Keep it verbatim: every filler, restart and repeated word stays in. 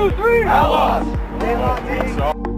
two, three. Outlaws.